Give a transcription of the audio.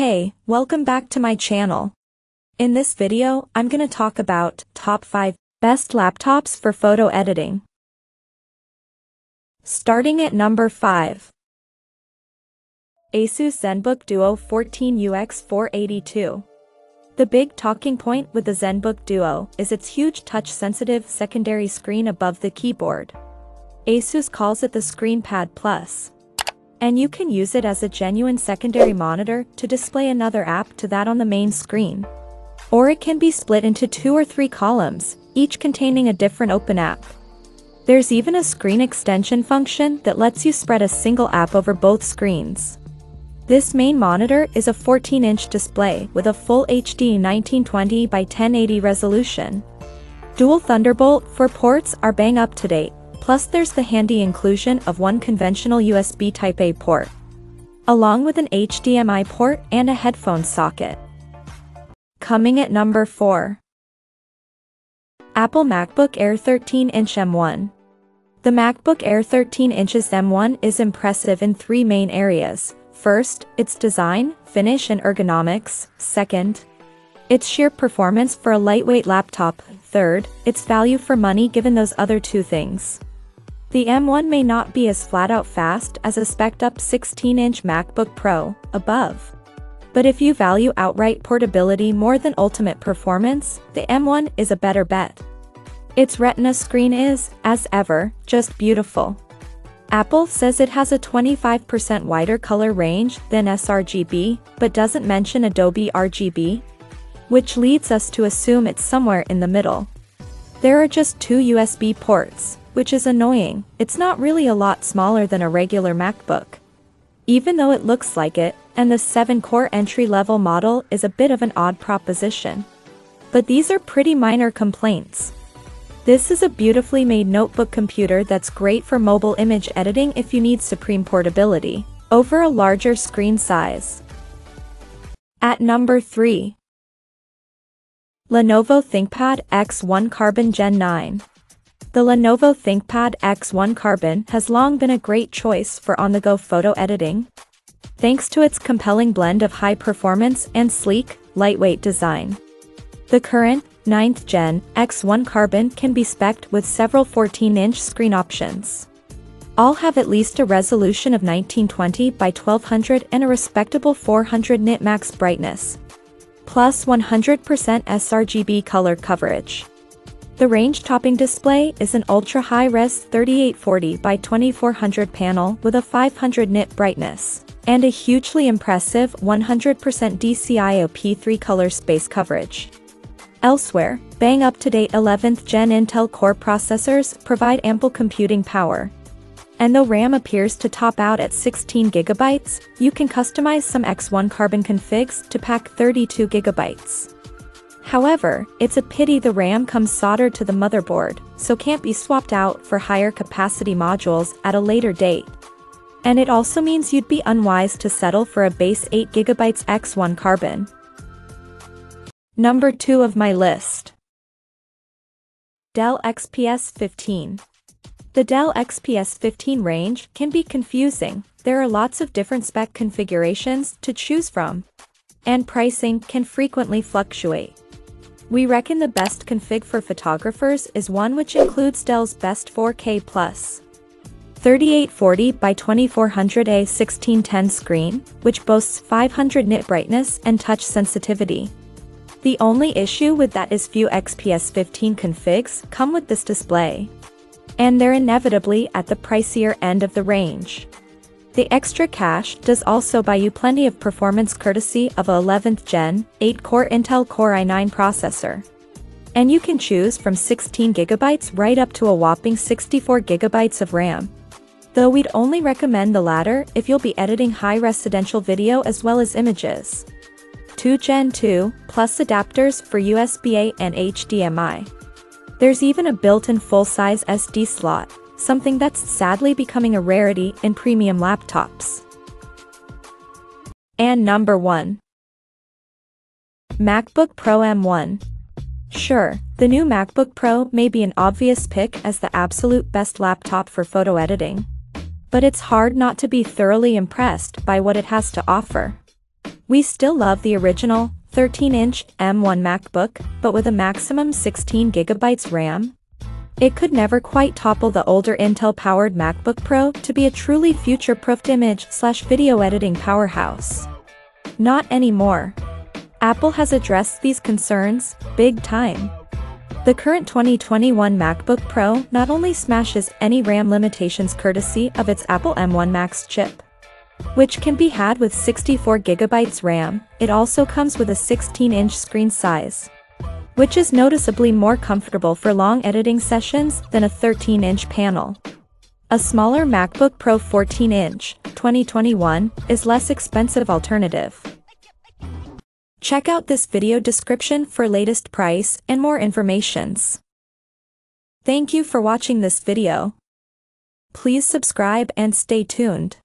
Hey, welcome back to my channel. In this video, I'm gonna talk about top 5 best laptops for photo editing. Starting at number 5. Asus ZenBook Duo 14 UX482. The big talking point with the ZenBook Duo is its huge touch-sensitive secondary screen above the keyboard. Asus calls it the ScreenPad Plus. And you can use it as a genuine secondary monitor to display another app to that on the main screen. Or it can be split into 2 or 3 columns, each containing a different open app. There's even a screen extension function that lets you spread a single app over both screens. This main monitor is a 14-inch display with a full HD 1920 by 1080 resolution. Dual Thunderbolt 4 ports are bang up to date, plus there's the handy inclusion of one conventional USB Type-A port, along with an HDMI port and a headphone socket. Coming at number 4. Apple MacBook Air 13-inch M1. The MacBook Air 13-inch M1 is impressive in 3 main areas. First, its design, finish and ergonomics. Second, its sheer performance for a lightweight laptop. Third, its value for money given those other 2 things. The M1 may not be as flat-out fast as a spec'd-up 16-inch MacBook Pro above. But if you value outright portability more than ultimate performance, the M1 is a better bet. Its Retina screen is, as ever, just beautiful. Apple says it has a 25% wider color range than sRGB, but doesn't mention Adobe RGB, which leads us to assume it's somewhere in the middle. There are just 2 USB ports, which is annoying. It's not really a lot smaller than a regular MacBook, even though it looks like it, and the 7-core entry-level model is a bit of an odd proposition. But these are pretty minor complaints. This is a beautifully made notebook computer that's great for mobile image editing if you need supreme portability over a larger screen size. At number 3. Lenovo ThinkPad X1 Carbon Gen 9. The Lenovo ThinkPad X1 Carbon has long been a great choice for on-the-go photo editing, thanks to its compelling blend of high performance and sleek, lightweight design. The current 9th Gen X1 Carbon can be spec'd with several 14-inch screen options. All have at least a resolution of 1920 by 1200 and a respectable 400 nit max brightness, plus 100% sRGB color coverage. The range-topping display is an ultra-high-res 3840 by 2400 panel with a 500 nit brightness, and a hugely impressive 100% DCI-OP3 color space coverage. Elsewhere, bang up-to-date 11th Gen Intel Core processors provide ample computing power. And though RAM appears to top out at 16 GB, you can customize some X1 Carbon configs to pack 32 GB. However, it's a pity the RAM comes soldered to the motherboard, so can't be swapped out for higher capacity modules at a later date. And it also means you'd be unwise to settle for a base 8 GB X1 Carbon. Number 2 of my list. Dell XPS 15. The Dell XPS 15 range can be confusing. There are lots of different spec configurations to choose from, and pricing can frequently fluctuate. We reckon the best config for photographers is one which includes Dell's best 4K plus 3840 by 2400 A1610 screen, which boasts 500 nit brightness and touch sensitivity. The only issue with that is few XPS 15 configs come with this display, and they're inevitably at the pricier end of the range. The extra cash does also buy you plenty of performance courtesy of a 11th Gen 8-core Intel Core i9 processor. And you can choose from 16 GB right up to a whopping 64 GB of RAM. Though we'd only recommend the latter if you'll be editing high residential video as well as images. 2 Gen 2 Plus adapters for USB-A and HDMI. There's even a built-in full-size SD slot, something that's sadly becoming a rarity in premium laptops. And number 1. MacBook Pro M1. Sure, the new MacBook Pro may be an obvious pick as the absolute best laptop for photo editing, but it's hard not to be thoroughly impressed by what it has to offer. We still love the original 13-inch M1 MacBook, but with a maximum 16GB RAM, it could never quite topple the older Intel-powered MacBook Pro to be a truly future-proofed image/video editing powerhouse. Not anymore. Apple has addressed these concerns, big time. The current 2021 MacBook Pro not only smashes any RAM limitations courtesy of its Apple M1 Max chip, which can be had with 64GB RAM, it also comes with a 16-inch screen size, which is noticeably more comfortable for long editing sessions than a 13-inch panel. A smaller MacBook Pro 14-inch, 2021, is less expensive alternative. Check out this video description for latest price and more informations. Thank you for watching this video. Please subscribe and stay tuned.